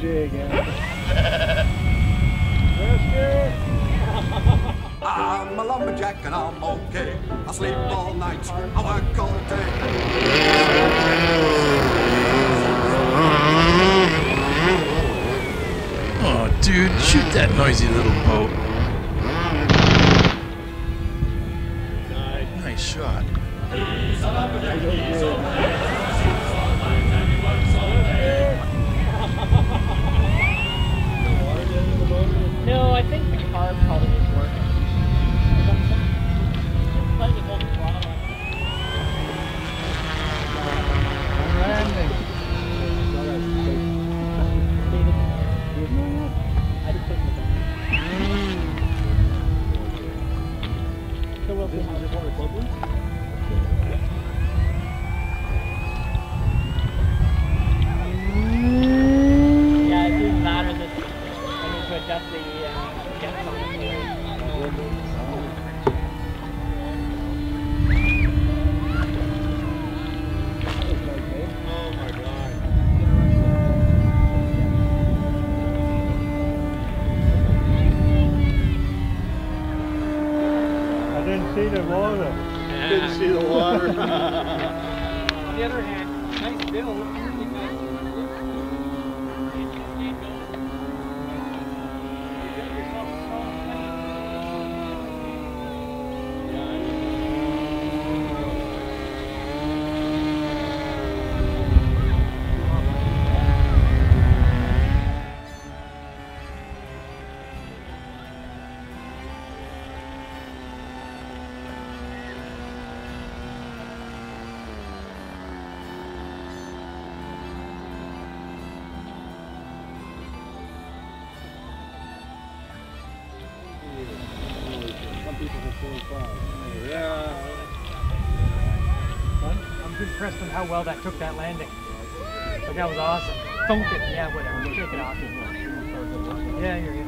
jig in. I'm a lumberjack and I'm okay. I sleep all night, I work all day. Oh dude, shoot that noisy little boat. Nice shot. No, I think the car probably is working. It's slightly more throttle. I'm landing. I just put it in the back. So we'll see how this works. On the other hand, nice build. I'm impressed on how well that took that landing. Like that was awesome. Funk it, yeah, whatever. Take it off. Yeah, you're good.